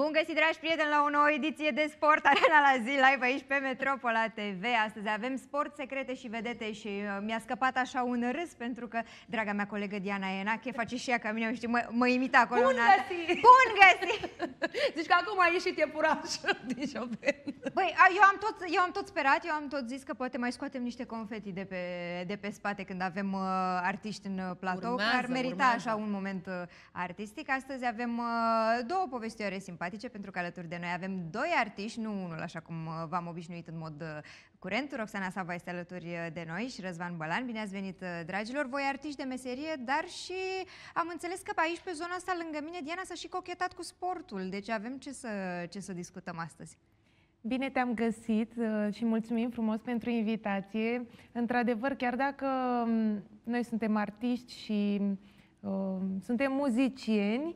Bun găsit, dragi prieteni, la o nouă ediție de Sport Arena la zi, live aici pe Metropola TV. Astăzi avem sport, secrete și vedete și mi-a scăpat așa un râs pentru că draga mea colegă Diana Enache face și ea ca mine, știi, mă imita acolo. Bun găsit! Bun găsit! Zici că acum a ieșit iepurașul din Chopin. Băi, eu am tot sperat, eu am tot zis că poate mai scoatem niște confeti de pe spate când avem artiști în platou, urmează, că ar merita urmează. Așa un moment artistic. Astăzi avem două povestioare simpatice, pentru că alături de noi avem doi artiști, nu unul, așa cum v-am obișnuit în mod curent. Roxana Sava este alături de noi și Răzvan Bălan. Bine ați venit, dragilor! Voi artiști de meserie, dar și am înțeles că pe aici, pe zona asta, lângă mine, Diana s-a și cochetat cu sportul. Deci avem ce să discutăm astăzi. Bine te-am găsit și mulțumim frumos pentru invitație. Într-adevăr, chiar dacă noi suntem artiști și suntem muzicieni,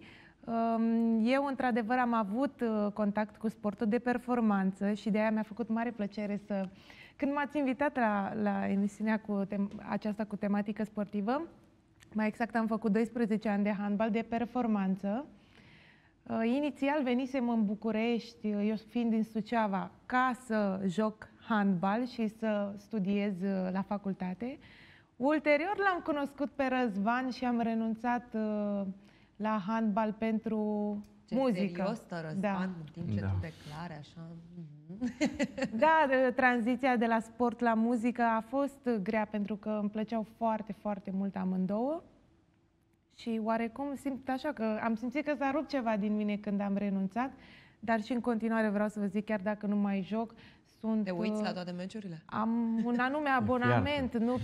eu, într-adevăr, am avut contact cu sportul de performanță și de aia mi-a făcut mare plăcere să... Când m-ați invitat la emisiunea aceasta cu tematică sportivă, mai exact am făcut 12 ani de handbal de performanță. Inițial venisem în București, eu fiind din Suceava, ca să joc handbal și să studiez la facultate. Ulterior l-am cunoscut pe Răzvan și am renunțat... la handbal pentru muzică. Serios, Răzvan, da. În timp ce tu declare așa... Da, tranziția de la sport la muzică a fost grea pentru că îmi plăceau foarte, foarte mult amândouă și oarecum simt așa că am simțit că s-a rupt ceva din mine când am renunțat, dar și în continuare vreau să vă zic, chiar dacă nu mai joc, sunt... Te uiți la toate meciurile? Am un anume abonament, nu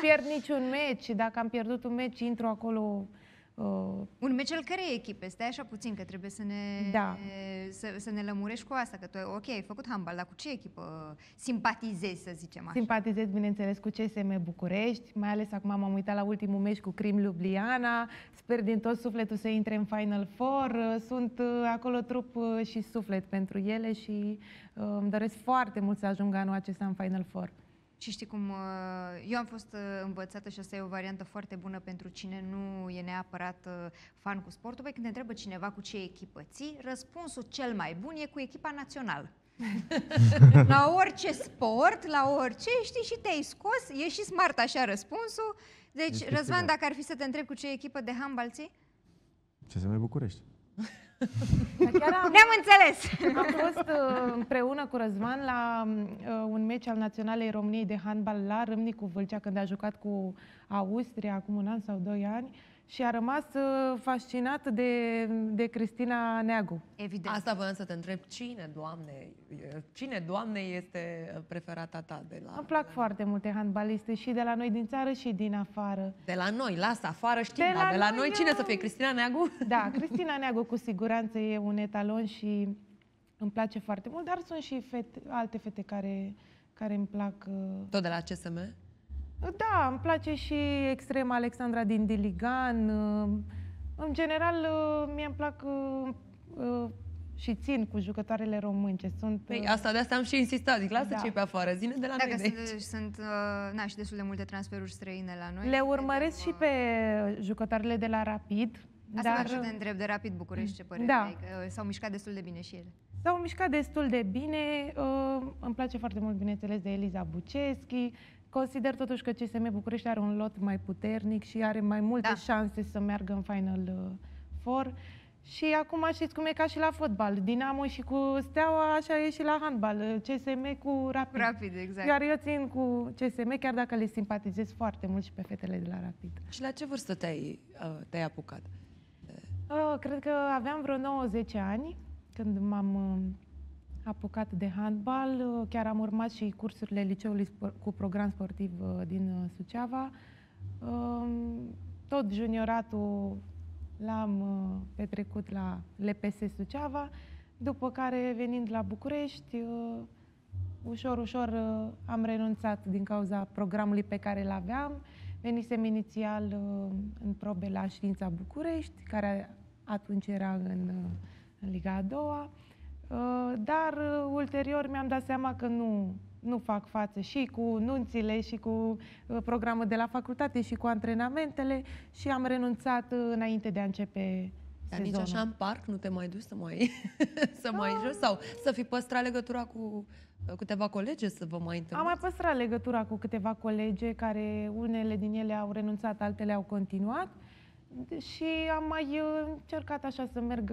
pierd niciun meci. Dacă am pierdut un meci, intru acolo... Un meci al cărei echipe? Stai așa puțin, că trebuie să ne, să ne lămurești cu asta, că tu ai făcut handbal, dar cu ce echipă simpatizezi, să zicem așa? Simpatizez, bineînțeles, cu CSM București, mai ales acum m-am uitat la ultimul meci cu Crim Ljubljana, sper din tot sufletul să intre în Final Four, sunt acolo trup și suflet pentru ele și îmi doresc foarte mult să ajung anul acesta în Final Four. Și știi cum, eu am fost învățată și asta e o variantă foarte bună pentru cine nu e neapărat fan cu sportul. Băi, când te întrebă cineva cu ce echipă ții, răspunsul cel mai bun e cu echipa națională. La orice sport, la orice, știi, și te-ai scos, e și smart așa răspunsul. Deci, Răzvan, dacă ar fi să te întreb cu ce echipă de handbal ții? CSM București. Ne-am înțeles! Am fost împreună cu Răzvan la un meci al Naționalei României de handbal la Râmnicu Vâlcea, când a jucat cu Austria acum 1 an sau 2 ani și a rămas fascinat de Cristina Neagu. Evident. Asta voiam să te întreb, cine, Doamne, este preferata ta de la... Îmi plac foarte multe handbaliste și de la noi din țară și din afară. De la noi, lasă afară, știm, de la noi cine să fie? Cristina Neagu? Da, Cristina Neagu cu siguranță e un etalon și îmi place foarte mult, dar sunt și alte fete care îmi plac. Tot de la CSM? Da, îmi place și extrem Alexandra Diligan. În general, mie-mi plac și țin cu jucătoarele românce. Sunt... Ei, de asta am și insistat. Zic, lasă cei pe afară, zine de la noi de aici. Sunt și destul de multe transferuri străine la noi. Le urmăresc și pe jucătoarele de la Rapid. Asta vreau să te întreb de Rapid București, ce părere ai? S-au mișcat destul de bine și ele. S-au mișcat destul de bine. Îmi place foarte mult, bineînțeles, de Eliza Buceschi. Consider totuși că CSM București are un lot mai puternic și are mai multe șanse să meargă în Final Four. Și acum știți cum e, ca și la fotbal. Dinamo și cu Steaua, așa e și la handbal. CSM cu Rapid. Rapid, exact. Iar eu țin cu CSM, chiar dacă le simpatizez foarte mult și pe fetele de la Rapid. Și la ce vârstă te-ai apucat? Cred că aveam vreo 9-10 ani când m-am apucat de handbal, chiar am urmat și cursurile liceului cu program sportiv din Suceava. Tot junioratul l-am petrecut la LPS Suceava, după care, venind la București, ușor, ușor am renunțat din cauza programului pe care îl aveam. Venisem inițial în probe la Știința București, care atunci era în Liga a doua. Dar ulterior mi-am dat seama că nu fac față și cu nunțile și cu programul de la facultate și cu antrenamentele și am renunțat înainte de a începe Dar nici așa în parc nu te mai duci să mai, joci? Sau să fi păstrat legătura cu câteva colege să vă mai întâlniți? Am mai păstrat legătura cu câteva colege, care unele din ele au renunțat, altele au continuat. Și am mai încercat așa să merg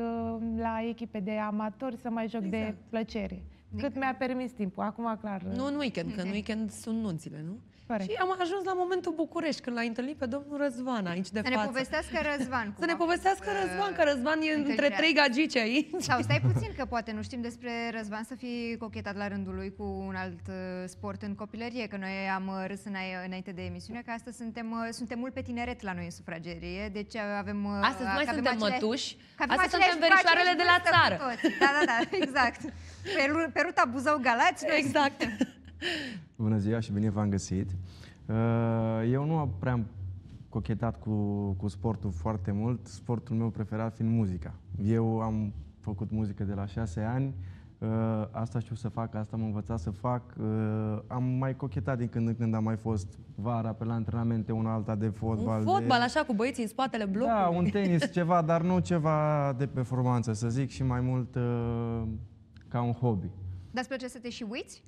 la echipe de amatori, să mai joc de plăcere. Cât mi-a permis timpul, acum clar. Nu în weekend, că în weekend sunt nunțile, nu? Corect. Și am ajuns la momentul București, când l-a întâlnit pe domnul Răzvan aici de față. Să ne povestească Răzvan. Să ne povestească Răzvan, că Răzvan e între trei gagici aici. Sau stai puțin, că poate nu știm despre Răzvan, să fi cochetat la rândul lui cu un alt sport în copilărie, că noi am râs înainte de emisiune, că astăzi suntem mult pe tineret la noi în sufragerie, deci avem... Astăzi mai suntem mătuși, astăzi suntem verișoarele de la țară. Da, da, da, exact. Pe ruta Buzău-Galați. Exact. Bună ziua și bine v-am găsit. Eu nu am prea cochetat cu sportul foarte mult, sportul meu preferat fiind muzica. Eu am făcut muzică de la 6 ani, asta știu să fac, asta am învățat să fac. Am mai cochetat din când în când, am mai fost vara pe la antrenamente, una alta de fotbal. Fotbal așa cu băieții în spatele blocului? Da, un tenis, ceva, dar nu ceva de performanță, să zic, și mai mult ca un hobby. Dar îți place să te și uiți?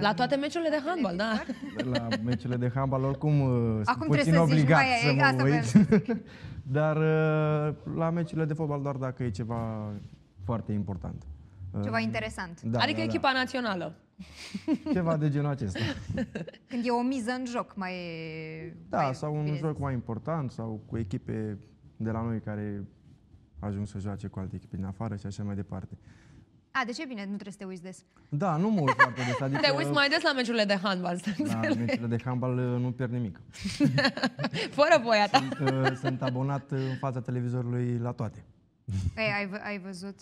La toate meciurile de handbal, da. La meciurile de handbal, oricum, acum puțin obligat să mă uit. Dar la meciurile de fotbal doar dacă e ceva foarte important. Ceva interesant. Da, adică echipa națională. Ceva de genul acesta. Când e o miză în joc mai... Da, sau un joc mai important, sau cu echipe de la noi care ajung să joace cu alte echipe din afară și așa mai departe. A, deci e bine, nu trebuie să te uiți des. Da, nu mă uit foarte des. Adică... Te uiți mai des la meciurile de handbal. La meciurile de handbal nu pierd nimic. Fără voia ta. Sunt abonat în fața televizorului la toate. Ai văzut?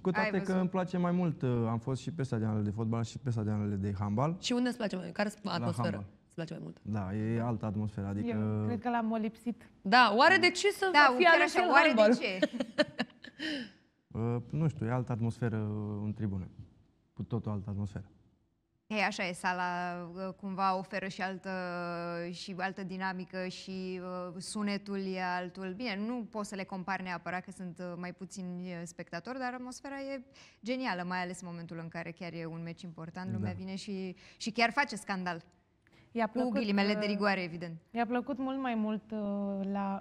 Cu toate că îmi place mai mult. Am fost și pe stadionele de fotbal și pe stadionele de handbal. Și unde îți place mai mult? Care atmosferă? Îți place mai mult? Da, e altă atmosferă. Adică... Eu cred că l-am lipsit. Da, oare de ce să fie ales în handbal? Nu știu, e altă atmosferă în tribună. Cu totul altă atmosferă. Ei, așa e, sala cumva oferă și altă dinamică și sunetul e altul. Bine, nu poți să le compari neapărat, că sunt mai puțini spectatori, dar atmosfera e genială, mai ales în momentul în care chiar e un meci important, lumea vine și chiar face scandal. Cu ghilimele de rigoare, evident. Mi-a plăcut mult mai mult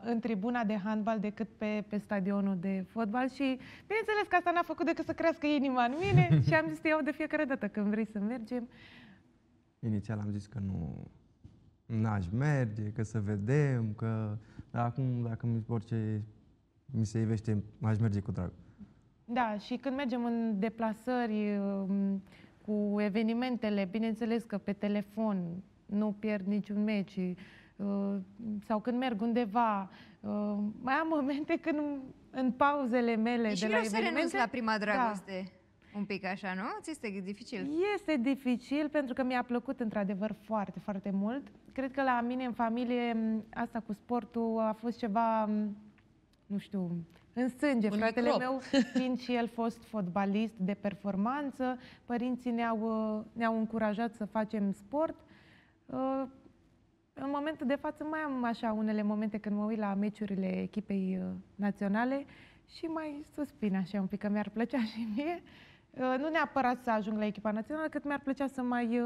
în tribuna de handbal decât pe stadionul de fotbal și, bineînțeles, că asta n-a făcut decât să crească inima în mine și am zis că iau de fiecare dată când vrei să mergem. Inițial am zis că n-aș merge, că să vedem, că... Dar acum, dacă orice mi se ivește, aș merge cu drag. Da, și când mergem în deplasări cu evenimentele, bineînțeles că pe telefon... Nu pierd niciun meci. Sau când merg undeva. Mai am momente când în pauzele mele de la evenimente... să renunț la prima dragoste. Da. Un pic așa, nu? Ți este dificil? Este dificil pentru că mi-a plăcut într-adevăr foarte, foarte mult. Cred că la mine în familie asta cu sportul a fost ceva, nu știu, în sânge. Un fratele meu, fiind și el fost fotbalist de performanță, părinții ne-au încurajat să facem sport. În momentul de față mai am așa unele momente când mă uit la meciurile echipei naționale și mai suspin așa un pic, că mi-ar plăcea și mie, nu neapărat să ajung la echipa națională, cât mi-ar plăcea să mai...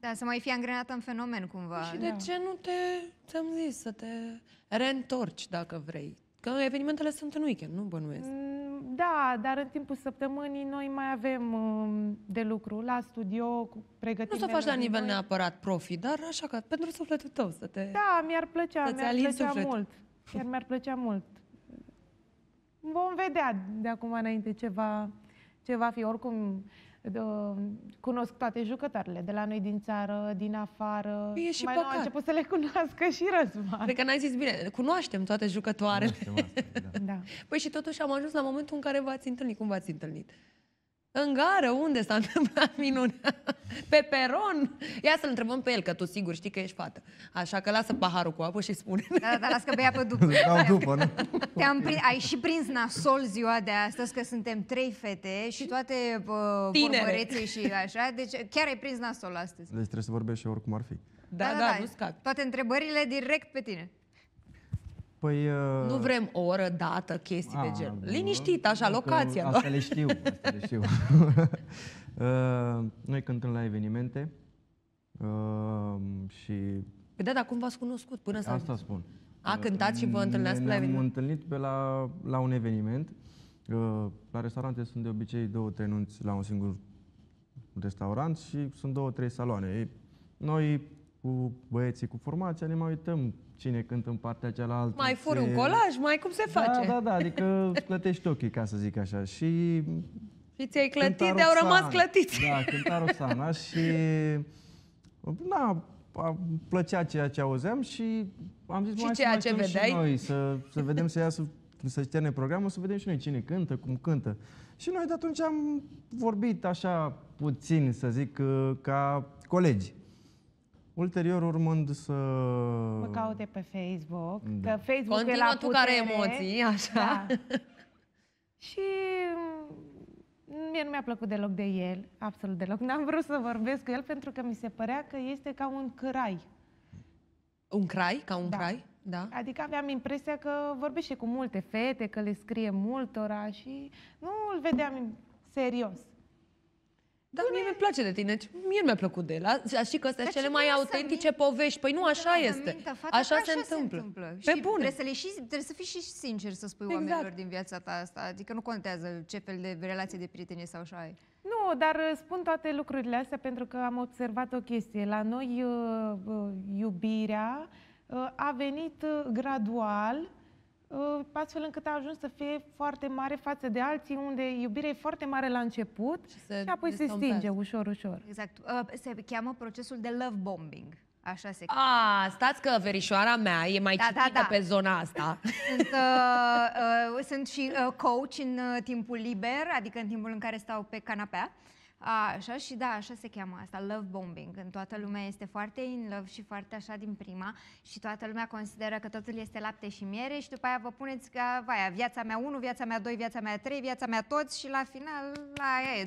Da, să mai fie angrenată în fenomen cumva. Și de ce nu ți-am zis, să te reîntorci dacă vrei? Că evenimentele sunt în weekend, nu bănuiesc. Da, dar în timpul săptămânii noi mai avem de lucru la studio, cu pregătire. Nu să faci la nivel neapărat profi, dar așa că pentru sufletul tău să te... Da, mi-ar plăcea mult. Vom vedea de acum înainte ce va fi. Oricum, cunosc toate jucătoarele de la noi din țară, din afară. E și păcat. Am început să le cunoască și Răzvan. Cred că n-ai zis bine, cunoaștem toate jucătoarele. Da. Păi și totuși am ajuns la momentul în care v-ați întâlnit. Cum v-ați întâlnit? În gară, unde s-a întâmplat minunea? Pe peron? Ia să-l întrebăm pe el, că tu sigur știi că ești fată. Așa că lasă paharul cu apă și spune-ne. Da, dar lasă că bea pe după. Ai și prins nasol ziua de astăzi, că suntem 3 fete și toate vorbărețe și așa. Deci chiar ai prins nasol astăzi. Deci trebuie să vorbești și oricum ar fi. Da, nu scapi. Toate întrebările direct pe tine. Păi, nu vrem o oră, dată, chestii de genul. Liniștit, așa, locația. Asta le știu, asta le știu. Noi cântăm la evenimente și... Păi da, dar cum v-ați cunoscut până s-a... Asta spun. A cântat și vă întâlneați la eveniment? Ne-am întâlnit pe la un eveniment. La restaurante sunt de obicei 2-3 nunți la un singur restaurant și sunt 2-3 saloane. Noi cu băieții, cu formația, ne mai uităm cine cântă în partea cealaltă. Mai fur un colaj, mai cum se face. Da, da, da, adică clătești ochii, ca să zic așa. Și ți-ai clătit, de-au rămas clătiți. Da, cânta Roxana și... Da, plăcea ceea ce auzeam și am zis, mai ceea ce vedeai? Și noi, să vedem, să iasă, să șterne programul, să vedem și noi cine cântă, cum cântă. Și noi de atunci am vorbit așa puțin, să zic, ca colegi. Ulterior, urmând să... Mă caute pe Facebook, da. Că Facebook continuă, e la putere. Tu care emoții, așa. Da. Și mie nu mi-a plăcut deloc de el, absolut deloc. N-am vrut să vorbesc cu el pentru că mi se părea că este ca un crai. Un crai? Ca un crai? Da. Adică aveam impresia că vorbește cu multe fete, că le scrie multora și nu îl vedeam serios. Dar mie mi-e place de tine, mie nu mi-a plăcut de el. Știi că astea sunt cele mai autentice povești. Păi nu, așa este. Așa se întâmplă. Pe bune. Trebuie să fii și sincer să spui oamenilor din viața ta asta. Adică nu contează ce fel de relație de prietenie sau așa ai. Nu, dar spun toate lucrurile astea pentru că am observat o chestie. La noi iubirea a venit gradual, astfel încât a ajuns să fie foarte mare față de alții, unde iubirea e foarte mare la început și apoi se stinge ușor, ușor. Exact. Se cheamă procesul de love bombing. Așa se cheamă. A, stați că verișoara mea e mai citită pe zona asta. Sunt și coach în timpul liber, adică în timpul în care stau pe canapea. Așa, și da, așa se cheamă asta, love bombing. În toată lumea este foarte in love și foarte așa din prima și toată lumea consideră că totul este lapte și miere și după aia vă puneți că, vaia, viața mea 1, viața mea 2, viața mea 3, viața mea toți și la final, la aia e.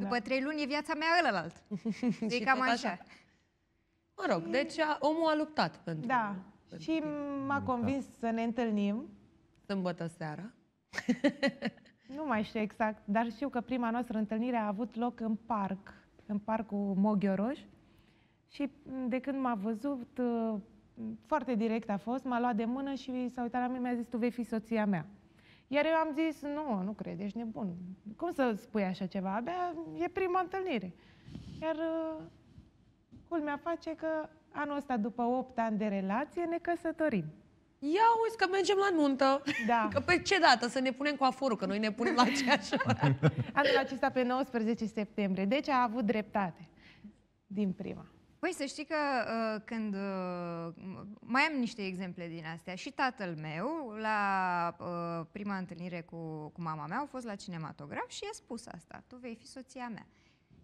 După 3 luni e viața mea ălălalt. E cam așa. Mă rog, deci omul a luptat pentru... Da, și m-a convins să ne întâlnim. Sâmbătă seara. Nu mai știu exact, dar știu că prima noastră întâlnire a avut loc în parc, în parcul Moghioroș. Și de când m-a văzut, foarte direct a fost, m-a luat de mână și s-a uitat la mine, mi-a zis, tu vei fi soția mea. Iar eu am zis, nu, nu cred, ești nebun. Cum să spui așa ceva? Abia e prima întâlnire. Iar culmea face că anul ăsta, după 8 ani de relație, ne căsătorim. Ia uite că mergem la nuntă, da. Că pe ce dată să ne punem coafurul, că noi ne punem la aceeași oră. Anul acesta pe 19 septembrie, deci a avut dreptate din prima. Păi să știi că când... mai am niște exemple din astea. Și tatăl meu, la prima întâlnire cu mama mea, au fost la cinematograf și i-a spus asta, tu vei fi soția mea.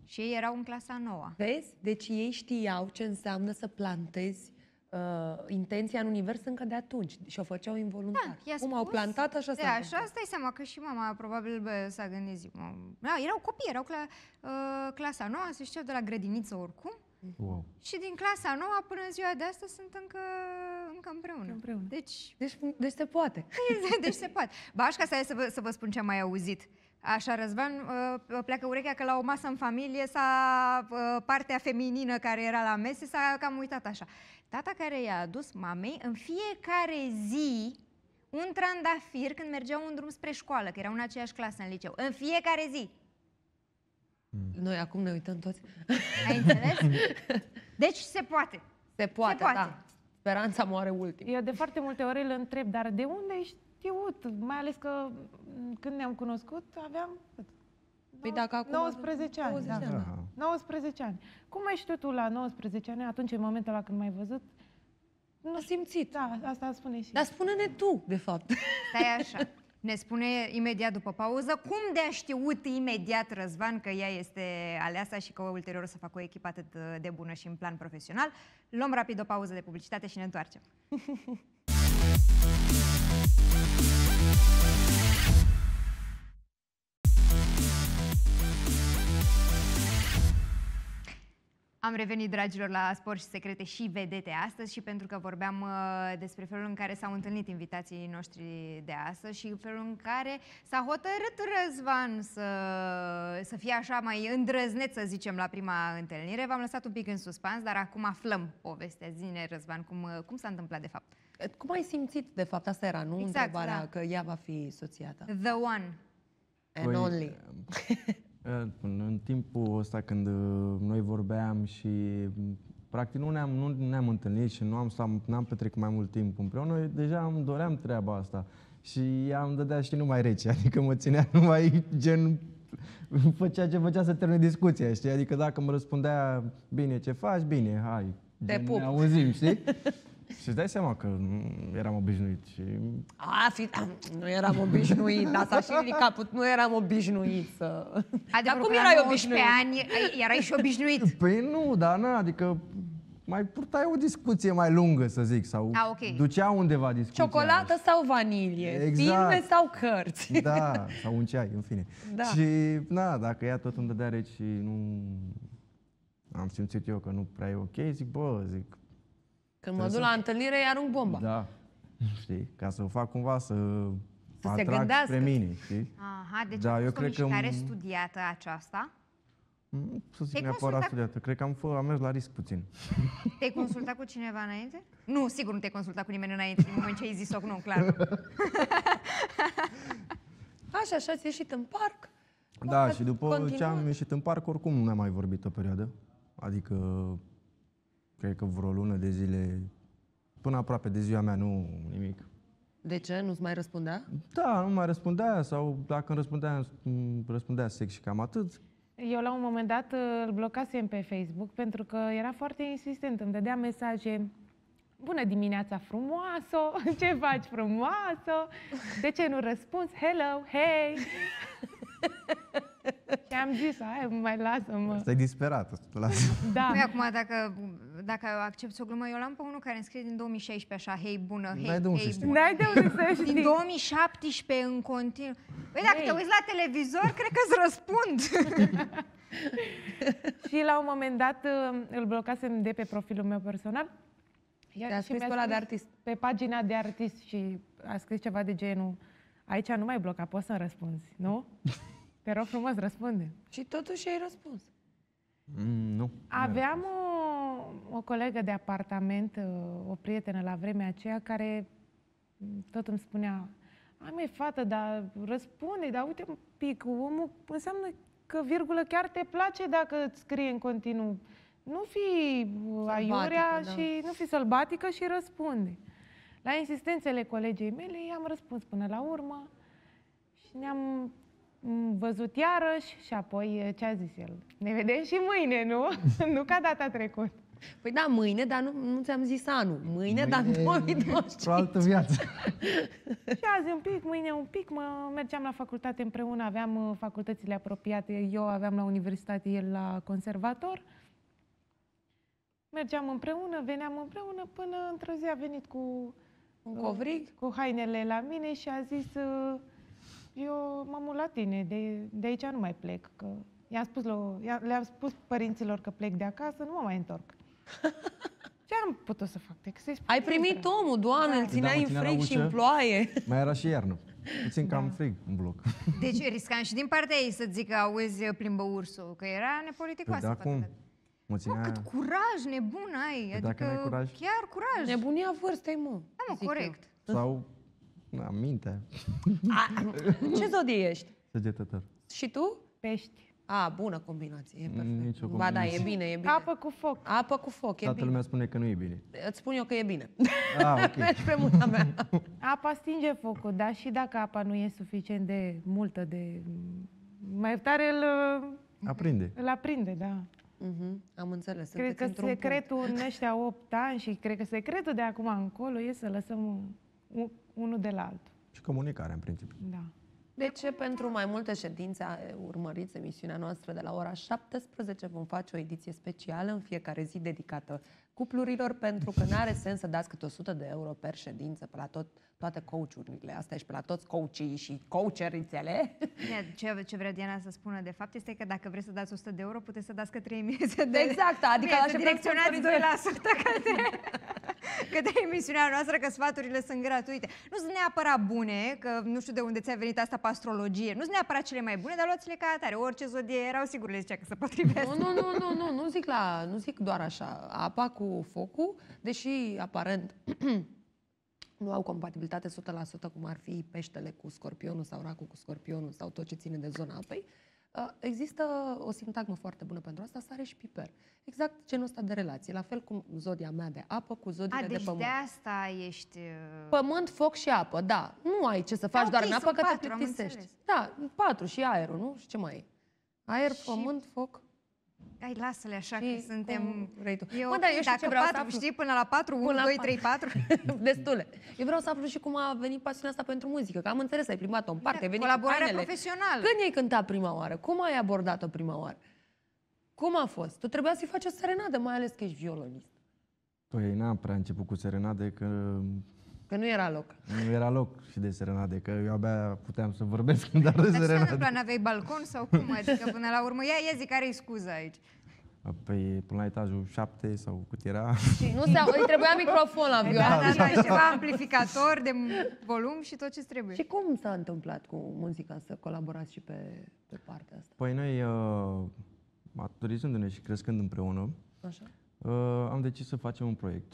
Și ei erau în clasa 9. Vezi? Deci ei știau ce înseamnă să plantezi intenția în univers încă de atunci și o făceau involuntar. Da, cum au plantat, așa s-a întâmplat. Da, așa, stai seama că și mama probabil s-a gândit, erau copii, erau clasa 9, se știu de la grădiniță oricum. Wow. Și din clasa 9 până ziua de astăzi sunt încă împreună. Deci se poate. Deci se poate. Ba, așa, să vă spun ce am mai auzit. Așa, Răzvan, pleacă urechea că la o masă în familie partea feminină care era la mese s-a cam uitat așa. Tata care i-a adus mamei în fiecare zi un trandafir când mergeau în drum spre școală, că erau în aceeași clasă în liceu. În fiecare zi! Noi acum ne uităm toți. Ai înțeles? Deci se poate. Se poate, da. Speranța moare ultimă. Eu de foarte multe ori îl întreb, dar de unde ești? Mai ales că când ne-am cunoscut aveam 19 ani. Cum ai știut tu la 19 ani? Atunci, în momentul ăla când m-ai văzut, nu simțit. Da, asta spune și... Dar spune-ne tu, de fapt. Stai așa. Ne spune imediat după pauză cum de-a știut imediat Răzvan că ea este aleasa și că ulterior o să facă o echipă atât de bună și în plan profesional. Luăm rapid o pauză de publicitate și ne întoarcem. Am revenit, dragilor, la Sport și Secrete și Vedete astăzi și pentru că vorbeam despre felul în care s-au întâlnit invitații noștri de astăzi și felul în care s-a hotărât Răzvan să fie așa mai îndrăzneț, să zicem, la prima întâlnire. V-am lăsat un pic în suspans, dar acum aflăm povestea. Zine, Răzvan, cum s-a întâmplat de fapt? Cum ai simțit de fapt? Asta era, nu? Exact, întrebarea, da. Că ea va fi soțiată. The one and only. În timpul ăsta când noi vorbeam și practic nu ne-am întâlnit și n-am petrecut mai mult timp împreună, deja îmi doream treaba asta și ea îmi dădea și numai rece, adică mă ținea numai gen, făcea ce făcea să termine discuția, știi? Adică dacă mă răspundea bine, ce faci, bine, hai, gen, ne auzim, știi? Și îți dai seama că nu eram obișnuit și... nu eram obișnuit, asta și caput, nu eram obișnuit să... Dar cum erai obișnuit? Erai și obișnuit? Păi nu, dar na, adică mai purtai o discuție mai lungă, să zic, sau ducea undeva discuția. Ciocolată sau vanilie, exact. Filme sau cărți. Da, sau un ceai, în fine. Da. Și, na, dacă ea tot îmi dădea reci și nu... Am simțit eu că nu prea e ok, zic, bă, zic... Când mă duc la întâlnire, îi arunc bomba. Da, știi? Ca să o fac cumva să se gândească spre mine, știi? Aha, deci da, eu cred că care studiată aceasta? Să zic neapărat studiată. Cred că am mers la risc puțin. Te-ai consultat cu cineva înainte? Nu, sigur nu te-ai consultat cu nimeni înainte, în moment ce ai zis-o, nu, clar. Așa, ți-ai ieșit în parc. Da, și după ce am ieșit în parc, oricum nu ne-am mai vorbit o perioadă. Adică... Cred că vreo lună de zile, până aproape de ziua mea, nu nimic. De ce? Nu-ți mai răspundea? Da, nu mai răspundea sau dacă îmi răspundea, sex și cam atât. Eu la un moment dat îl blocasem pe Facebook pentru că era foarte insistent, îmi dădea mesaje: bună dimineața frumoasă, ce faci frumoasă, de ce nu răspunzi, hello, hey! Și am zis, hai, mai lasă-mă. Stai disperat, te lasă. Da. Păi acum, dacă accepti o glumă, eu l-am pe unul care îmi scrie din 2016 așa, hei, bună, hei, hei, bună. N-ai de unde să știi. Din 2017 în continuu. Păi dacă te uiți la televizor, cred că îți răspund. Și la un moment dat îl blocasem de pe profilul meu personal. Te-a scris pe ăla de artist. Pe pagina de artist și a scris ceva de genul: aici nu mai bloca, poți să-mi răspunzi, nu? Te rog frumos, răspunde. Și totuși ai răspuns. Nu. Aveam o colegă de apartament, o prietenă la vremea aceea, care tot îmi spunea: ai, fată, dar răspunde, dar uite un pic, omul înseamnă că, virgulă, chiar te place dacă îți scrie în continuu. Nu fi aiurea și nu fi sălbatică și răspunde. La insistențele colegei mele i-am răspuns până la urmă și ne-am văzut iarăși și apoi ce a zis el? Ne vedem și mâine, nu? Nu ca data trecută. Păi da, mâine, dar nu ți-am zis anul. Mâine, dar în 2025. O altă viață. Și azi un pic, mâine un pic, mergeam la facultate împreună, aveam facultățile apropiate, eu aveam la universitate, el la conservator. Mergeam împreună, veneam împreună, până într-o zi a venit cu un covrig, cu hainele la mine și a zis: eu m-am mutat la tine, de aici nu mai plec. Că... le-am spus părinților că plec de acasă, nu mă mai întorc. Ce am putut să fac? Ai primit omul, Doamne, da. Îl țineai în frig și în ploaie. Mai era și iarnă. Puțin cam frig în bloc. Deci riscam și din partea ei să-ți zic că auzi, plimbă ursul, că era nepoliticoasă. Păi mă, cât curaj nebun ai, adică dacă n-ai curaj, chiar curaj. Nebunia vârstei, mă. Da, mă, corect. Eu. Sau, na, mintea. Ce zodie ești? Săgetător. Și tu? Pești. A, bună combinație, e perfect. Ba da, e bine, e bine. Apă cu foc. Apă cu foc, e bine. Toată lumea spune că nu e bine. Îți spun eu că e bine. Ah, ok. Mergi pe mâna mea. Apa stinge focul, dar și dacă apa nu e suficient de multă, de... mai tare îl... aprinde. Îl aprinde, da. Am înțeles. Cred că secretul în ăștia 8 ani și cred că secretul de acum încolo e să lăsăm unul de la altul. Și comunicarea, în principiu. Da. Deci, pentru mai multe ședințe, urmăriți emisiunea noastră de la ora 17. Vom face o ediție specială în fiecare zi dedicată cuplurilor, pentru că nu are sens să dați câte 100 de euro per ședință pe la toate coachurile astea și pe la toți coachii și coacherițele. Ce vrea Diana să spună de fapt este că dacă vreți să dați 100 de euro, puteți să dați că 3.000 de... Exact, adică să direcționați 2% către emisiunea noastră, că sfaturile sunt gratuite. Nu sunt neapărat bune, că nu știu de unde ți-a venit asta pe astrologie, nu sunt neapărat cele mai bune, dar luați-le ca atare. Orice zodie erau, sigur le zicea că se potrivește. Nu zic doar așa. Apa cu focul, deși aparent nu au compatibilitate 100%, cum ar fi peștele cu scorpionul sau racul cu scorpionul sau tot ce ține de zona apei, există o sintagmă foarte bună pentru asta, sare și piper. Exact genul ăsta de relație, la fel cum zodia mea de apă cu zodia de pământ. Deci de asta ești... Pământ, foc și apă, da. Nu ai ce să faci doar în apă, că te plictisești. Da, 4 și aerul, nu? Și ce mai e? Aer, pământ, foc... Ai, lasă-le așa, că suntem... Știi, până la 4, 1, 2, 3, 4... Destule. Eu vreau să aflu și cum a venit pasiunea asta pentru muzică, că am înțeles, ai plimbat-o în parte, ai venit colaborarea profesională. Când ai cântat prima oară? Cum ai abordat-o prima oară? Cum a fost? Tu trebuia să-i faci o serenadă, mai ales că ești violonist. Păi n-am prea început cu serenade, că... Că nu era loc. Nu era loc și de serenade, că eu abia puteam să vorbesc, dar de serenade. Dar ce întâmplă? N-aveai balcon sau cum? Adică până la urmă, ia zic, care-i scuza aici? Păi până la etajul 7 sau cât era. Și nu se îi trebuia microfon la vioară. Da, ceva amplificator de volum și tot ce trebuie. Și cum s-a întâmplat cu muzica să colaborați și pe partea asta? Păi noi, maturizându-ne și crescând împreună, așa, am decis să facem un proiect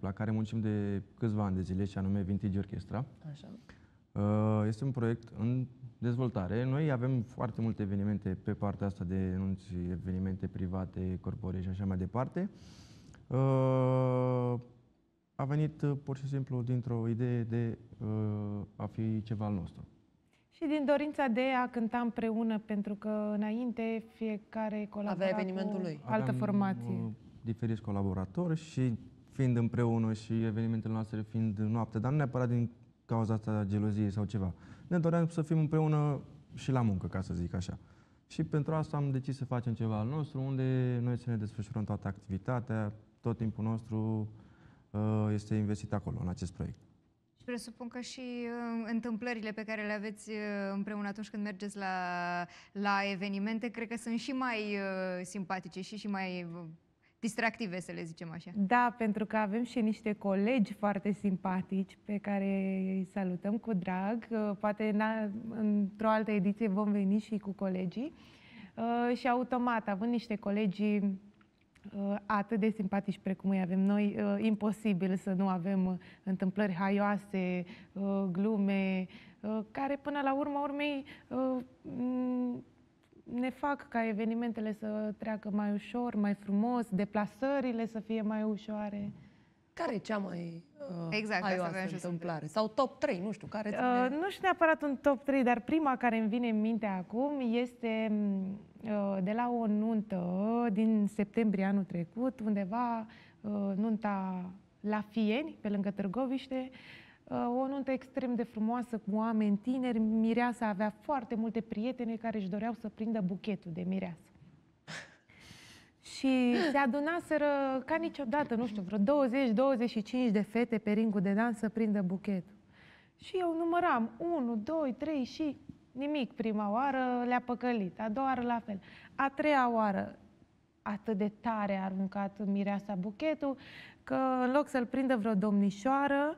la care muncim de câțiva ani de zile, și anume Vintage Orchestra. Așa. Este un proiect în dezvoltare. Noi avem foarte multe evenimente pe partea asta de enunți, evenimente private, corporate și așa mai departe. A venit pur și simplu dintr-o idee de a fi ceva al nostru. Și din dorința de a cânta împreună, pentru că înainte fiecare colabora avea evenimentul lui, altă formație. Diferiți colaboratori și fiind împreună și evenimentele noastre fiind noapte, dar nu neapărat din cauza asta geloziei sau ceva. Ne doream să fim împreună și la muncă, ca să zic așa. Și pentru asta am decis să facem ceva al nostru, unde noi să ne desfășurăm toată activitatea, tot timpul nostru este investit acolo, în acest proiect. Presupun că și întâmplările pe care le aveți împreună atunci când mergeți la evenimente, cred că sunt și mai simpatice și mai distractive, să le zicem așa. Da, pentru că avem și niște colegi foarte simpatici pe care îi salutăm cu drag. Poate într-o altă ediție vom veni și cu colegii. Și automat, având niște colegi atât de simpatici precum îi avem noi, imposibil să nu avem întâmplări haioase, glume, care până la urma urmei ne fac ca evenimentele să treacă mai ușor, mai frumos, deplasările să fie mai ușoare. Care e cea mai haioasă întâmplare? Sau top 3, nu știu, care ține... Nu știu neapărat un top 3, dar prima care îmi vine în minte acum este de la o nuntă din septembrie anul trecut, undeva nunta la Fieni, pe lângă Târgoviște, o nuntă extrem de frumoasă cu oameni tineri. Mireasa avea foarte multe prietene care își doreau să prindă buchetul de mireasă. Și se adunaseră ca niciodată, nu știu, vreo 20-25 de fete pe ringul de dans să prindă buchetul. Și eu număram 1, 2, 3 și nimic. Prima oară le-a păcălit, a doua oară la fel. A treia oară atât de tare a aruncat mireasa buchetul, că în loc să-l prindă vreo domnișoară,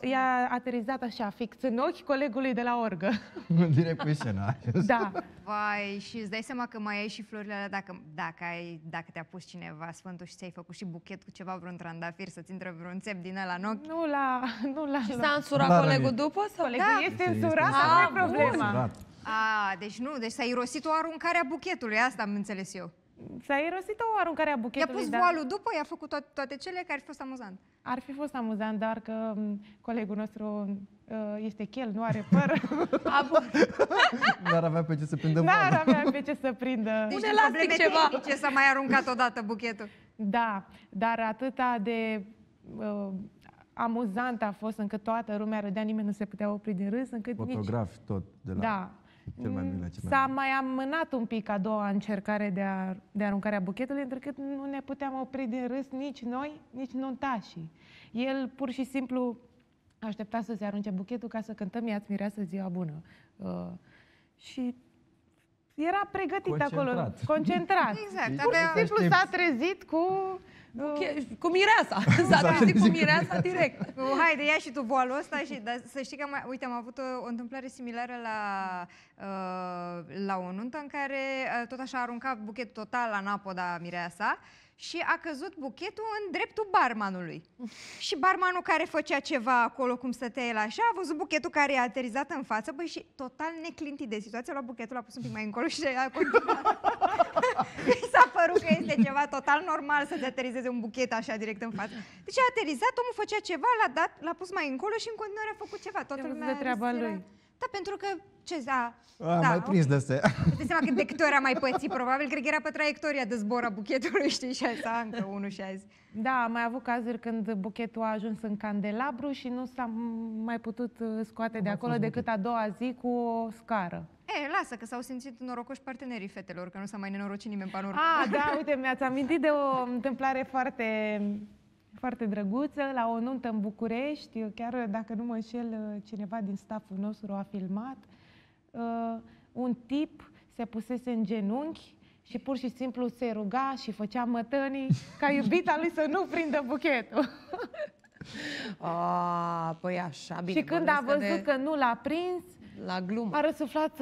i-a aterizat așa, fix în ochi, colegului de la orgă. Direct pe scenă. Da. Vai, și îți dai seama că mai ai și florile alea, dacă te-a pus cineva sfântul și ți-ai făcut și buchet cu ceva, vreun trandafir, să-ți intră vreun țep din ăla în ochi. Nu l-a. Și s-a însurat colegul după? Colegul este însurat, nu e problema. Deci s-a irosit o aruncare a buchetului, asta am înțeles eu. S-a irosit o aruncare a buchetului. I-a pus voalul după, i-a făcut toate cele, care ar fi fost amuzant. Ar fi fost amuzant, dar că colegul nostru este chel, nu are păr. N-ar avea pe ce să prindă voalul. N-ar avea pe ce să prindă. Deci probleme tehnice, s-a mai aruncat odată buchetul. Da, dar atâta de amuzant a fost încât toată lumea râdea, nimeni nu se putea opri din râs. Fotografi tot de la... Da. S-a mai amânat un pic a doua încercare de aruncarea buchetului, întrucât nu ne puteam opri din râs nici noi, nici nuntașii. El pur și simplu aștepta să se arunce buchetul ca să cântăm Ia-ți mireasă ziua bună. Și era pregătit acolo, concentrat. Exact, pur și simplu s-a trezit cu... Cu mireasa, s-a trezit cu mireasa direct. Hai, de ia și tu boalul ăsta și să știi că, uite, am avut o întâmplare similară la o nuntă în care tot așa arunca buchetul total la napoda mireasa și a căzut buchetul în dreptul barmanului. Și barmanul care făcea ceva acolo, cum stătea el așa, a văzut buchetul care i-a aterizat în față, băi, și total neclintit de situație, a luat buchetul, l-a pus un pic mai încolo și a continuat. Mi s-a părut că este ceva total normal să-ți aterizeze un buchet așa direct în față. Deci a aterizat, omul făcea ceva, l-a dat, l-a pus mai încolo și în continuare a făcut ceva. Toată lumea treaba lui. Da, pentru că, ce da... mai prins de astea. Dă-te seama că de câte ori a mai pățit, probabil, cred că era pe traiectoria de zbor a buchetului, știi, și asta, încă unul și azi. Da, am mai avut cazuri când buchetul a ajuns în candelabru și nu s-a mai putut scoate de acolo decât a doua zi cu o scară. E, lasă, că s-au simțit norocoși partenerii fetelor, că nu s-a mai nenorocit nimeni în panoramă. Ah, da, uite, mi-ați amintit de o întâmplare foarte... foarte drăguță, la o nuntă în București, chiar dacă nu mă înșel, cineva din stafful nostru a filmat, un tip se pusese în genunchi și pur și simplu se ruga și făcea mătănii ca iubita lui să nu prindă buchetul. A, păi așa, bine. Și când a văzut că nu l-a prins, la glumă, a răsuflat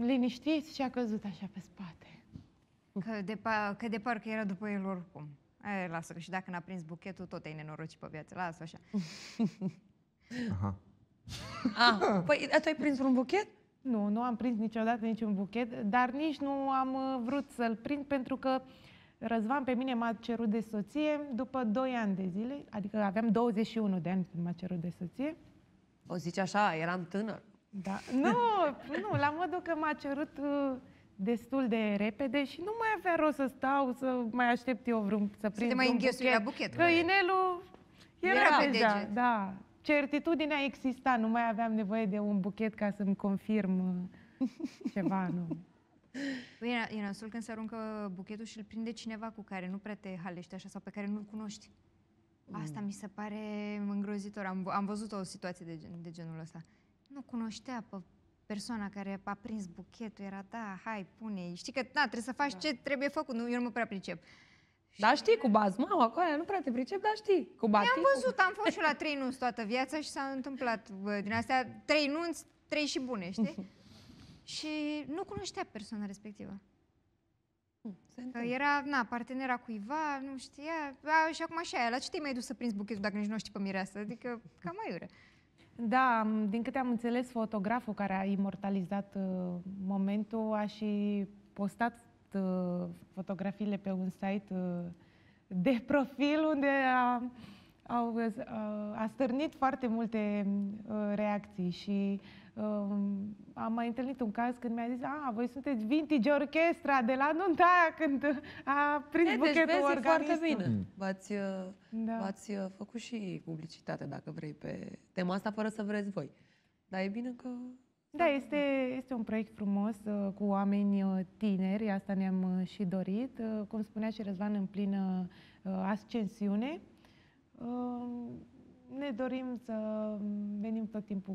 liniștit și a căzut așa pe spate. Că de parcă era după el oricum. Aia, lasă, că și dacă n-a prins buchetul, tot ai nenorocit pe viață. Lasă așa. Aha. Ah, păi, tu ai prins un buchet? Nu, nu am prins niciodată niciun buchet, dar nici nu am vrut să-l prind, pentru că Răzvan pe mine m-a cerut de soție după 2 ani de zile, adică aveam 21 de ani când m-a cerut de soție. O zici așa, eram tânăr. Da. Nu, nu, la modul că m-a cerut... destul de repede și nu mai avea rost să stau, să mai aștept eu vreun să prind un buchet, că inelul era pe deget. Da, certitudinea exista, nu mai aveam nevoie de un buchet ca să-mi confirm ceva anume. E nasul când se aruncă buchetul și îl prinde cineva cu care nu prea te halești așa sau pe care nu-l cunoști. Asta mi se pare îngrozitor. Am văzut o situație de genul ăsta. Nu cunoștea pe persoana care a prins buchetul, era, da, hai, pune-i. Știi că, da, trebuie să faci ce trebuie făcut. Nu, eu nu mă prea pricep. Dar știi, cu bazmau, acolo nu prea te pricep, dar știi. Am văzut, am fost și la 3 nunți toată viața și s-a întâmplat din astea 3 nunți, 3 și bune, știi? Și nu cunoștea persoana respectivă. Era, na, partenera cuiva, nu știa. Și acum așa e, la ce te-ai mai dus să prinzi buchetul dacă nici nu știi pe mireasă? Adică, cam mai ură. Da, din câte am înțeles, fotograful care a imortalizat momentul a și postat fotografiile pe un site de profil unde a stârnit foarte multe reacții și am mai întâlnit un caz când mi-a zis: a, voi sunteți vintage orchestra de la nunta aia când a prins buchetul organistul. Foarte bine. V-ați făcut și publicitate, dacă vrei, pe tema asta, fără să vreți voi. Dar e bine că... Da, este un proiect frumos cu oameni tineri, asta ne-am și dorit. Cum spunea și Răzvan, în plină ascensiune. Ne dorim să venim tot timpul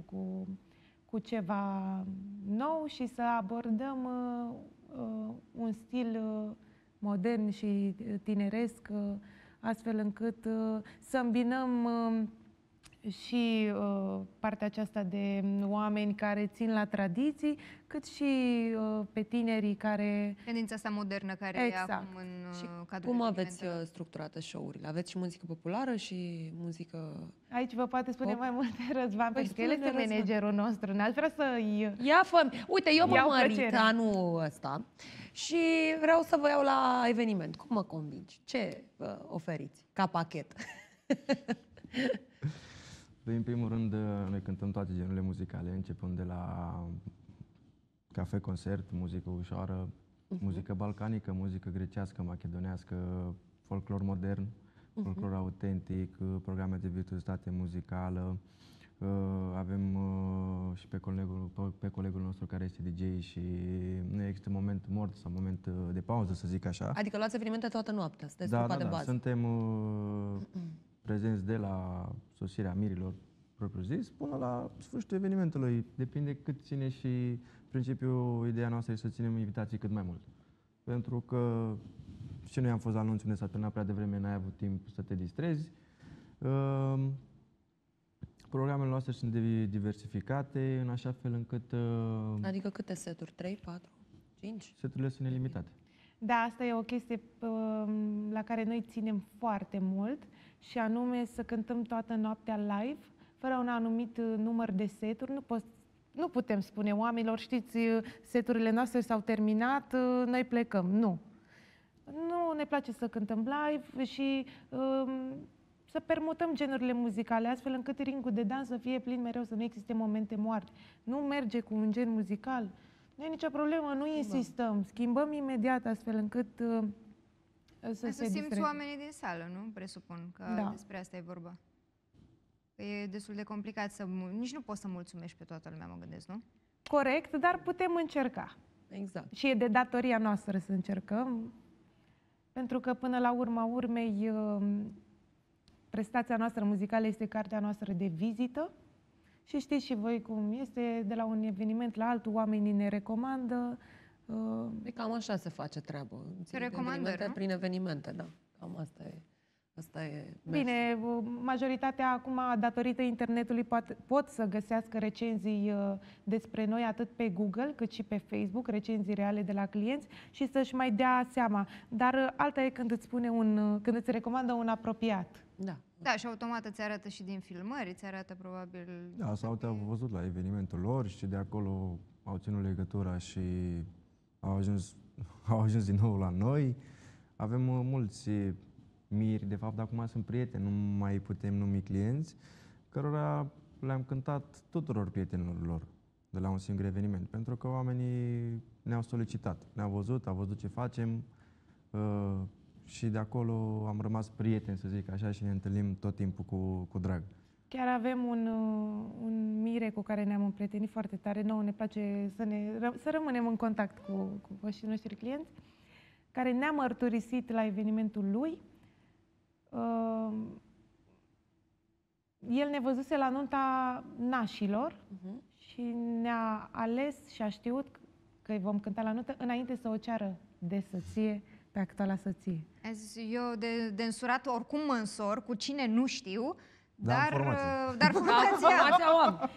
cu ceva nou și să abordăm un stil modern și tineresc, astfel încât să îmbinăm și partea aceasta de oameni care țin la tradiții, cât și pe tinerii care... Tendința asta modernă care e acum în cadrul... Cum aveți structurate show-urile? Aveți și muzică populară și muzică... Aici vă poate spune mai multe Răzvan, pentru că el este managerul nostru. N-aș vrea să-i... Uite, eu mă mărit anul ăsta și vreau să vă iau la eveniment. Cum mă convingi? Ce vă oferiți ca pachet? Păi, în primul rând, noi cântăm toate genurile muzicale, începând de la cafe, concert, muzică ușoară, muzică balcanică, muzică grecească, macedonească, folclor modern, folclor autentic, programe de virtuozitate muzicală, Avem și pe colegul nostru care este DJ și nu există moment mort sau moment de pauză, să zic așa. Adică luați evenimente toată noaptea, sunteți trupa de bază. Suntem prezenți de la sosirea mirilor, propriu-zis, până la sfârșitul evenimentului. Depinde cât ține și principiul, ideea noastră este să ținem invitații cât mai mult. Pentru că și noi am fost la anunțuri unde s-a terminat prea devreme, n-ai avut timp să te distrezi. Programele noastre sunt diversificate în așa fel încât... Adică câte seturi? 3, 4, 5? Seturile sunt nelimitate. Da, asta e o chestie la care noi ținem foarte mult și anume să cântăm toată noaptea live, fără un anumit număr de seturi. Nu putem spune oamenilor, știți, seturile noastre s-au terminat, noi plecăm. Nu. Nu ne place să cântăm live și... să permutăm genurile muzicale, astfel încât ringul de dans să fie plin mereu, să nu existe momente moarte. Nu merge cu un gen muzical, nu e nicio problemă, nu insistăm, schimbăm imediat, astfel încât să simți oamenii din sală, nu? Presupun că despre asta e vorba. E destul de complicat, nici nu poți să mulțumești pe toată lumea, mă gândesc, nu? Corect, dar putem încerca. Exact. Și e de datoria noastră să încercăm, pentru că până la urma urmei... prestația noastră muzicală este cartea noastră de vizită și știți și voi cum este, de la un eveniment la altul, oamenii ne recomandă. E cam așa se face treaba. Recomandări prin evenimente, da. Cam asta e. Asta e bine, majoritatea acum, datorită internetului, pot să găsească recenzii despre noi atât pe Google cât și pe Facebook, recenzii reale de la clienți și să-și mai dea seama. Dar alta e când îți spune când îți recomandă un apropiat. Da. Da, și automat îți arată și din filmări, îți arată probabil... Da, sau te-au văzut la evenimentul lor și de acolo au ținut legătura și au ajuns din nou la noi. Avem mulți... miri, de fapt, acum sunt prieteni, nu mai putem numi clienți, cărora le-am cântat tuturor prietenilor lor de la un singur eveniment, pentru că oamenii ne-au solicitat, ne-au văzut, au văzut ce facem și de acolo am rămas prieteni, să zic așa, și ne întâlnim tot timpul cu drag. Chiar avem un mire cu care ne-am împrietenit foarte tare, nouă ne place să rămânem în contact cu voștrii noștri clienți, care ne-a mărturisit la evenimentul lui. El ne văzuse la nunta nașilor și ne-a ales și a știut că îi vom cânta la nuntă înainte să o ceară de soție pe actuala soție. Eu de însurat oricum mă însor cu cine nu știu, dar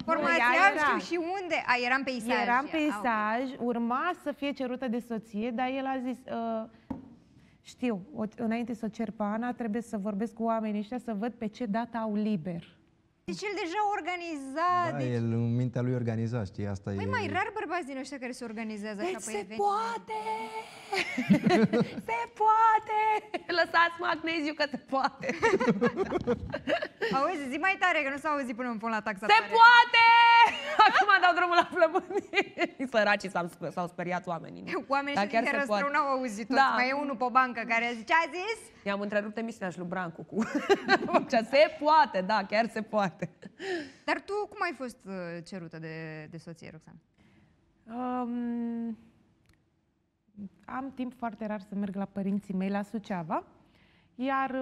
formația știu și unde. Eram peisaj. Eram peisaj, urma să fie cerută de soție, dar el a zis... știu, înainte să o cer pe Ana, trebuie să vorbesc cu oamenii ăștia, să văd pe ce dată au liber. Deci el deja organiza... Da, deci... el în mintea lui organiza, știi, asta e... mai rar bărbați din ăștia care se organizează deci așa pe evenimente. Poate! Se poate! Lăsați magneziu că se poate! Auzi, zi mai tare, că nu s-a auzit până îmi pun la taxa. Se poate! Acum dau drumul la plămâni. Săracii s-au speriat oamenii. Oamenii și care răstrunau auzitul. Da. Mai e unul pe o bancă care zice, a zis? I-am întrerupt emisiunea și lui Brancu cu... Se poate, da, chiar se poate. Dar tu cum ai fost cerută de soție, Roxana? Am timp foarte rar să merg la părinții mei la Suceava, iar...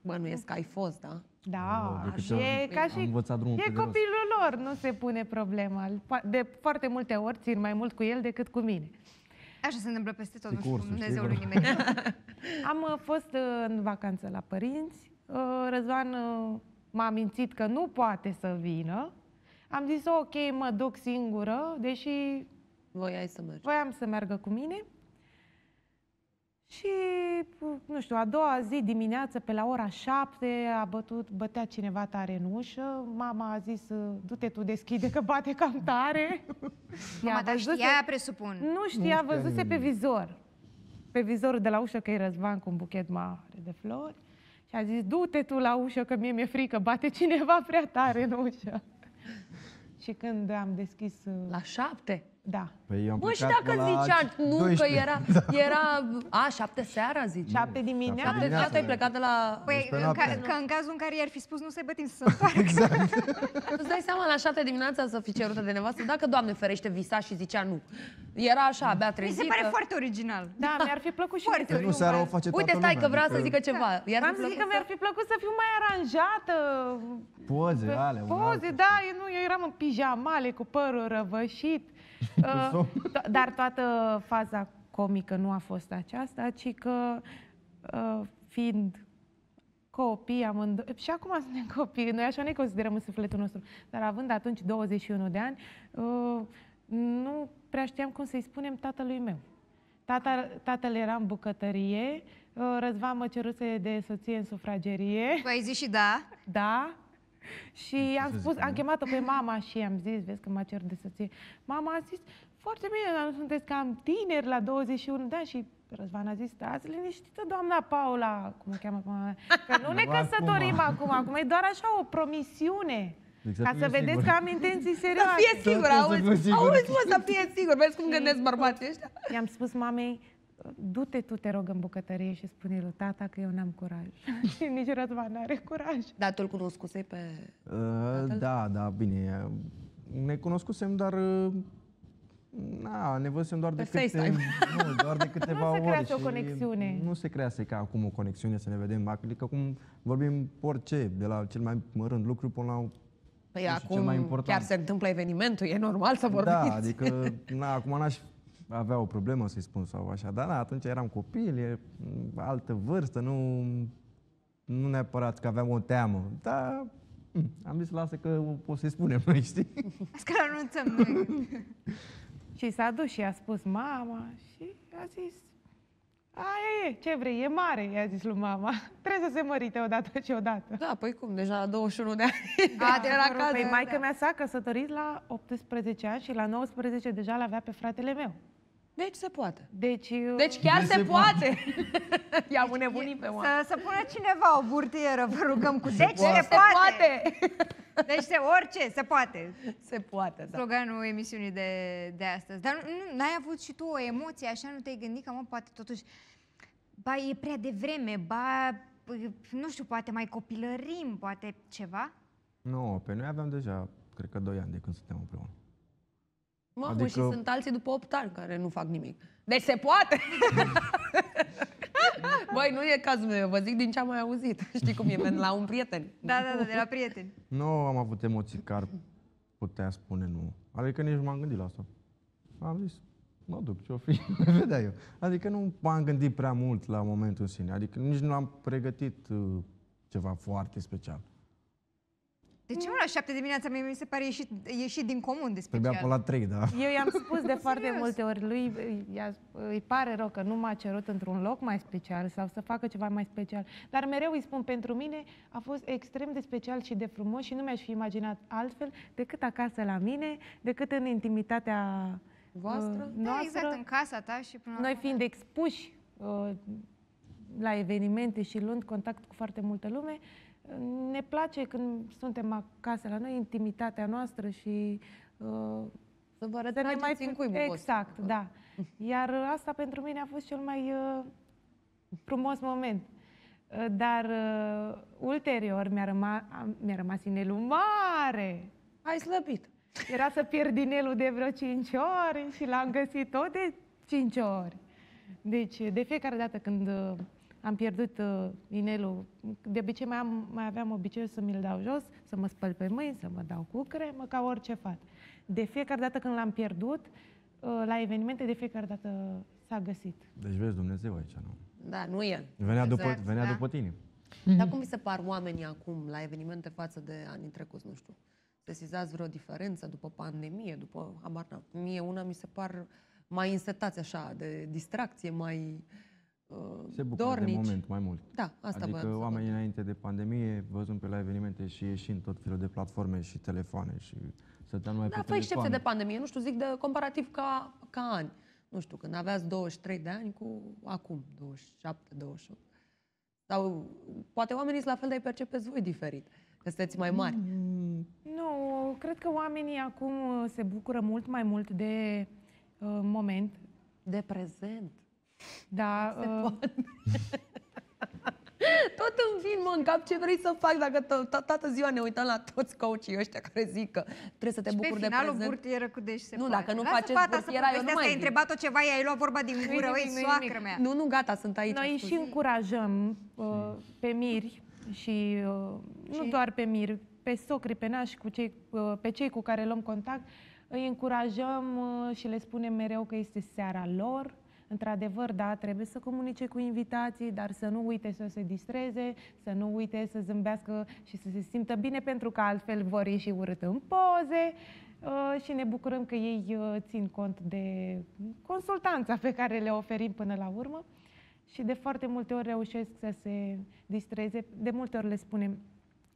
Bănuiesc că ai fost, da? Da, și e ca și e copilul lor, nu se pune problema. De foarte multe ori țin mai mult cu el decât cu mine. Așa se întâmplă peste tot, nu știu, Dumnezeul lui nimeni. Am fost în vacanță la părinți, Răzvan m-a mințit că nu poate să vină. Am zis, ok, mă duc singură, deși voiam să meargă cu mine. Și, nu știu, a doua zi dimineață, pe la ora 7, bătea cineva tare în ușă. Mama a zis, du-te tu, deschide, că bate cam tare. Mama ta știa, presupun. Nu știa, văzuse pe vizor. Pe vizorul de la ușă, că e Răzvan cu un buchet mare de flori. Și a zis, du-te tu la ușă, că mie mi-e frică, bate cineva prea tare în ușă. Și când am deschis... La 7? Da. Păi bă, și dacă zicea nu, 12. Că era a, 7 seara, zice. 7 dimineața. 7 dimineața ai plecat de la... Păi, că în cazul în care i-ar fi spus nu să-i bătim, să se întoarcă. Exact. Îți dai seama la 7 dimineața să fii cerută de nevastă? Dacă, Doamne ferește, visa și zicea nu. Era așa, abia trezită. Mi se pare foarte original. Da, mi-ar fi plăcut și foarte original. Nu, seara o face toată lumea. Uite, stai că vreau să zică ceva. Am zis că mi-ar fi plăcut să fiu mai aranjată. Poze, ale. Poze, da, eu eram în pijamale cu părul răvășit. Dar toată faza comică nu a fost aceasta, ci că fiind copii amândoi, și acum suntem copii, noi așa ne considerăm în sufletul nostru, dar având atunci 21 de ani, nu prea știam cum să-i spunem tatălui meu. Tatăl era în bucătărie, Răzvan mă ceruse de soție în sufragerie. Păi ai zis și da? Da. Și am chemat-o pe mama și am zis, vezi că mă cer de soție. Mama a zis, foarte bine, sunteți cam tineri la 21 de ani. Și Răzvan a zis, stați liniștită, doamna Paula, cum o cheamă pe mama, că nu ne căsătorim acum, e doar așa o promisiune. Exact, ca să vedeți sigur că am intenții serioase. Să fie sigur, auzi mă, să fie sigur, vezi cum gândesc bărbații ăștia. I-am spus mamei, du-te tu, te rog, în bucătărie și spune lui tata că eu n-am curaj. Și nici Răzvan nu are curaj. Dar tu îl cunoscusei pe... Da, bine. Ne cunoscusem, dar... ne văzusem doar de câteva ori. Nu se crease o conexiune. Nu se crease ca acum o conexiune să ne vedem. Adică acum vorbim orice, de la cel mai mărând lucru până la... Păi acum chiar se întâmplă evenimentul, e normal să vorbiți. Da, adică acum n-aș... avea o problemă să-i spun sau așa, dar atunci eram copil, e altă vârstă, nu neapărat că aveam o teamă, dar am zis, lasă că o să-i spunem noi, știi? Asta că anunțăm noi. Și s-a dus și a spus mama și a zis, aia e, ce vrei, e mare, i-a zis lui mama, trebuie să se mărite odată și odată. Da, păi cum, deja la 21 de ani. Păi maică-mea s-a căsătorit la 18 ani și la 19 deja l-avea pe fratele meu. Deci se poate. Deci chiar se poate. I-am înnebunit pe oameni. Să pună cineva o burtieră, vă rugăm cu deci se poate. Deci orice, se poate. Se poate, da. Sloganul emisiunii de astăzi. Dar n-ai avut și tu o emoție, așa nu te-ai gândit că mă, poate totuși, ba e prea devreme, ba nu știu, poate mai copilărim, poate ceva? Nu, pe noi aveam deja, cred că 2 ani de când suntem împreună. Mamă, adică... și sunt alții după 8 ani care nu fac nimic. Deci se poate! Băi, nu e cazul meu, vă zic din ce am mai auzit. Știi cum e, la un prieten. Da, de la prieteni. Nu am avut emoții care ar putea spune nu. Adică nici nu m-am gândit la asta. Am zis, mă duc, ce-o fi, mă vedea eu. Adică nu m-am gândit prea mult la momentul în sine. Adică nici nu am pregătit ceva foarte special. De ce la 7 dimineața mi se pare ieșit din comun de special? Trebuia până la 3, da. Eu i-am spus de foarte multe ori lui, îi pare rău că nu m-a cerut într-un loc mai special sau să facă ceva mai special. Dar mereu îi spun, pentru mine a fost extrem de special și de frumos și nu mi-aș fi imaginat altfel decât acasă la mine, decât în intimitatea voastră. Da, exact, în casa ta și până noi fiind expuși la evenimente și luând contact cu foarte multă lume, ne place când suntem acasă la noi, intimitatea noastră și... să vă arătați mai în cuibul vostru. Exact, da. Iar asta pentru mine a fost cel mai frumos moment. Dar ulterior mi-a rămas inelul mare. Ai slăbit. Era să pierd inelul de vreo 5 ore și l-am găsit tot de 5 ori. Deci de fiecare dată când... am pierdut inelul. De obicei mai aveam obiceiul să mi-l dau jos, să mă spăl pe mâini, să mă dau cu cremă, ca orice fac. De fiecare dată când l-am pierdut, la evenimente, de fiecare dată s-a găsit. Deci vezi, Dumnezeu aici, nu? Da, nu e. Venea după tine. Dar cum vi se par oamenii acum la evenimente față de anii trecuți, nu știu? Sesizați vreo diferență după pandemie, după habar n-am. Mie una mi se par mai însetați așa, de distracție, mai... se bucură dornici de moment mai mult. Da, asta adică oamenii înainte de pandemie, văzând pe la evenimente și ieșind tot felul de platforme și telefoane și stăteam numai pe telefoane. Excepție de pandemie, nu știu, zic de comparativ ca ani. Nu știu, când aveați 23 de ani cu acum, 27, 28. Sau poate oamenii sunt la fel, dar îi percepeți voi diferit, că sunteți mai mari. Nu, cred că oamenii acum se bucură mult mai mult de moment de prezent. Da, tot îmi vin, mă, în cap ce vrei să fac dacă toată ziua ne uităm la toți coachii ăștia care zic că trebuie să te bucuri de prezent. Și pe finalul burtieră cu deci se poate. Nu, dacă nu faceți burtiera, eu nu mai ai întrebat-o ceva, i-ai luat vorba din gură, ei, soacră mea. Nu, nu, gata, sunt aici. Noi și încurajăm pe miri și nu doar pe miri, pe socri, pe nași, pe cei cu care luăm contact, îi încurajăm și le spunem mereu că este seara lor. Într-adevăr, da, trebuie să comunice cu invitații, dar să nu uite să se distreze, să nu uite să zâmbească și să se simtă bine, pentru că altfel vor ieși urât în poze și ne bucurăm că ei țin cont de consultanța pe care le oferim până la urmă și de foarte multe ori reușesc să se distreze. De multe ori le spunem,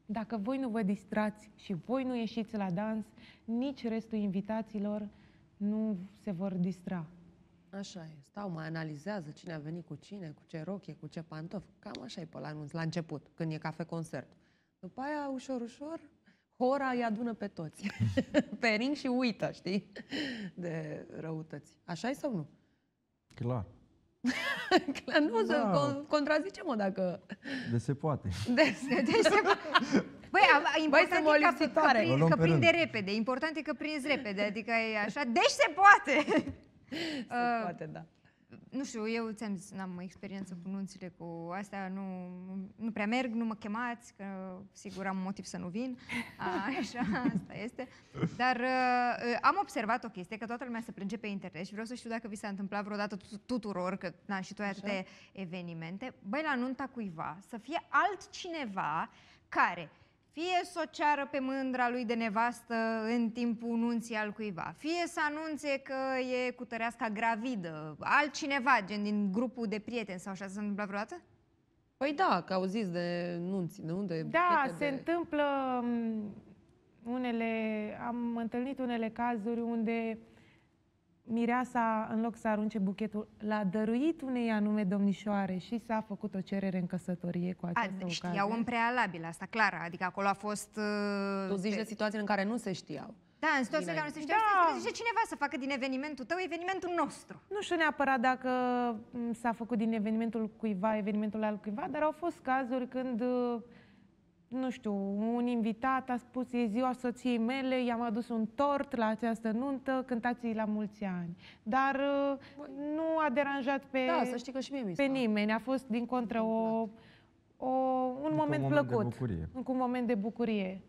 dacă voi nu vă distrați și voi nu ieșiți la dans, nici restul invitaților nu se vor distra. Așa e, stau, mai analizează cine a venit cu cine, cu ce rochie, cu ce pantofi. Cam așa e pe la anunț, la început, când e cafe-concert. După aia, ușor, ușor, hora îi adună pe toți. Pe ring și uită, știi? De răutăți. Așa e sau nu? Clar. Clar, nu, da. Contrazicem-o dacă... De se poate. De se poate. Băi, important e că prinde repede. Important e că prinzi repede, adică e așa. Deci se poate! Poate, da. Nu știu, eu ți-am zis, n-am experiență cu nunțile, cu astea, nu prea merg, nu mă chemați, că sigur am motiv să nu vin, așa, asta este. Dar am observat o chestie, că toată lumea se plânge pe internet și vreau să știu dacă vi s-a întâmplat vreodată tuturor, că na, și tu ai atâtea evenimente, băi, la nunta cuiva, să fie altcineva care... Fie să o ceară pe mândra lui de nevastă în timpul nunții al cuiva, fie să anunțe că e cu tăreasca gravidă, altcineva, gen din grupul de prieteni sau așa, s-a întâmplat vreodată? Păi da, că auziți de nunți, de unde... Da, se întâmplă unele... Am întâlnit unele cazuri unde mireasa, în loc să arunce buchetul, l-a dăruit unei anume domnișoare și s-a făcut o cerere în căsătorie cu această ocazie. Știau în prealabil asta, clar, adică acolo a fost... Tu zici de situații în care nu se știau. Da, în situații în care nu se știau, da. Zice cineva să facă din evenimentul tău evenimentul nostru. Nu știu neapărat dacă s-a făcut din evenimentul cuiva evenimentul altcuiva, dar au fost cazuri când... Nu știu, un invitat a spus, e ziua soției mele, i-am adus un tort la această nuntă, cântați-i la mulți ani. Dar nu a deranjat pe, da, să știi că și mie pe nimeni, a fost din contră un moment plăcut, un moment de bucurie.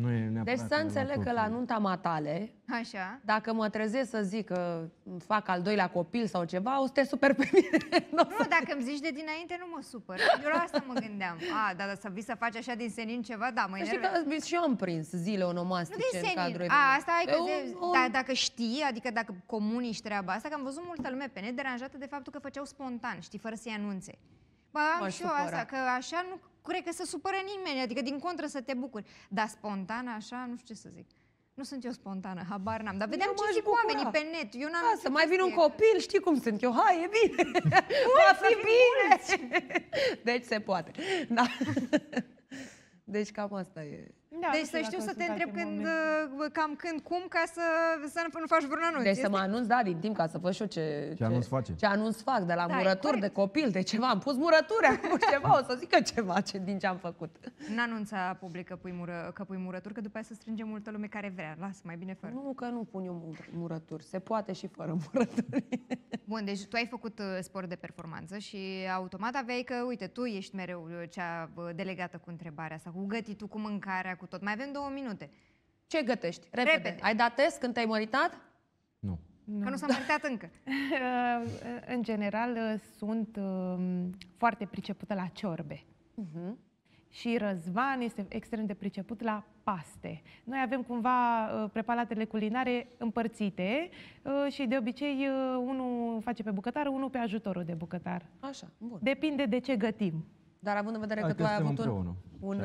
Nu e deci să înțeleg că la nunta matale, așa, dacă mă trezesc să zic că fac al doilea copil sau ceva, o să te super pe mine. Nu, dacă îmi zici de dinainte, nu mă supăr. Eu la asta mă gândeam. A, da, să vii să faci așa din senin ceva, da, mă enervează. Și eu am prins zile onomastice în cadrul evenimentului. A, asta ai că dacă știi, adică dacă comunici treaba asta, că am văzut multă lume pe net deranjată de faptul că făceau spontan, știi, fără să-i anunțe. Ba, am și eu asta, că așa nu cred că se supără nimeni, adică din contră să te bucuri. Dar spontan, așa, nu știu ce să zic. Nu sunt eu spontană, habar n-am. Dar vedem ce zic oamenii pe net. Eu n-am să mai vin un copil, știi cum sunt eu. Hai, e bine! Va fi bine! Deci se poate. Da. Deci cam asta e. Da, deci să știu să te întreb când, cam când, cum, ca să nu faci vreun anunț. Deci să mă anunț, da, din timp, ca să văd și eu ce anunț fac, de la murături, de copil, de ceva. Am pus murături, am pus ceva, o să zică ceva din ce am făcut. Nu anunța public că pui murături, că după aia se strânge multă lume care vrea. Lasă, mai bine fără. Nu, că nu pun eu murături. Se poate și fără murături. Bun, deci tu ai făcut sport de performanță și automat aveai că, uite, tu ești mereu cea delegată cu întrebarea asta, cu gătitul, cu mâncarea, cu tot. Mai avem 2 minute. Ce gătești? Repede. Ai dat test când te-ai măritat? Nu. Că nu s-a măritat încă. În general, sunt foarte pricepută la ciorbe. Și Răzvan este extrem de priceput la paste. Noi avem cumva preparatele culinare împărțite și de obicei unul face pe bucătar, unul pe ajutorul de bucătar. Așa, bun. Depinde de ce gătim. Dar având în vedere că tu ai avut un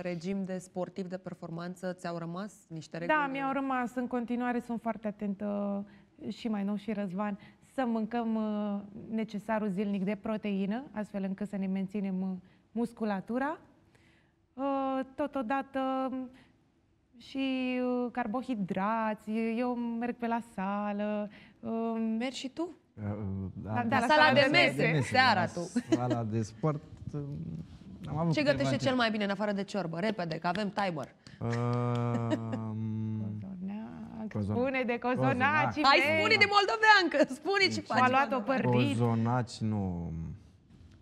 regim de sportiv de performanță, ți-au rămas niște reguli? Da, mi-au rămas. În continuare sunt foarte atentă și mai nou și Răzvan să mâncăm necesarul zilnic de proteină, astfel încât să ne menținem musculatura. Totodată și carbohidrați, eu merg pe la sală. Mergi și tu? Da, la sala de mese, seara tu. Sala de sport. Am avut. Ce gătește cel mai bine în afară de ciorbă? Repede, că avem timer. Spune de cozonaci. Hai, spune de moldoveancă, spune ce faci. M-a luat o părdit. Cozonaci, nu.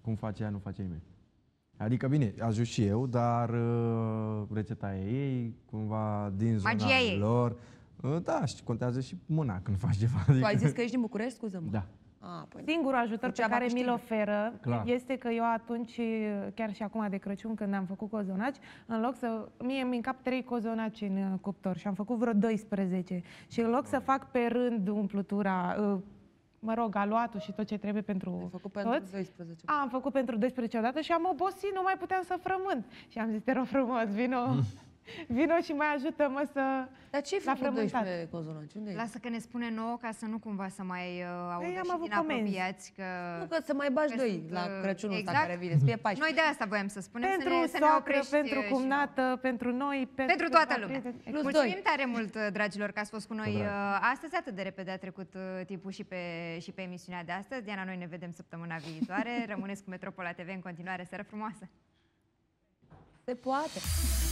Cum face ea, nu face nimeni. Adică, bine, ajut și eu, dar rețeta ei, cumva, din zona lor. Da, și contează și mâna când faci ceva. Adică... Tu ai zis că ești din București, scuză-mă? Da. Ah, păi singurul ajutor pe care mi-l oferă este că eu atunci, chiar și acum de Crăciun, când am făcut cozonaci, în loc să... Mie îmi încap 3 cozonaci în cuptor și am făcut vreo 12. Și în loc să fac pe rând umplutura... mă rog, aluatul și tot ce trebuie pentru toți. 12. Am făcut pentru 12 odată și am obosit, nu mai puteam să frământ. Și am zis, te rog frumos, vino și mai ajută-mă să... Dar ce-ai făcut 12 cozonaci? Lasă că ne spune nouă ca să nu cumva să mai audă și din apropiați că... Nu, că să mai bagi doi la Crăciunul ăsta care vine, spre Paști. Noi de asta voiam să spunem, să ne oprești. Pentru soacră, pentru cumnată, pentru noi, pentru toată lumea. Mulțumim tare mult, dragilor, că ați fost cu noi astăzi. Atât de repede a trecut timpul și pe emisiunea de astăzi. Diana, noi ne vedem săptămâna viitoare. Rămâneți cu Metropola TV în continuare. Seară frumoasă! Se poate!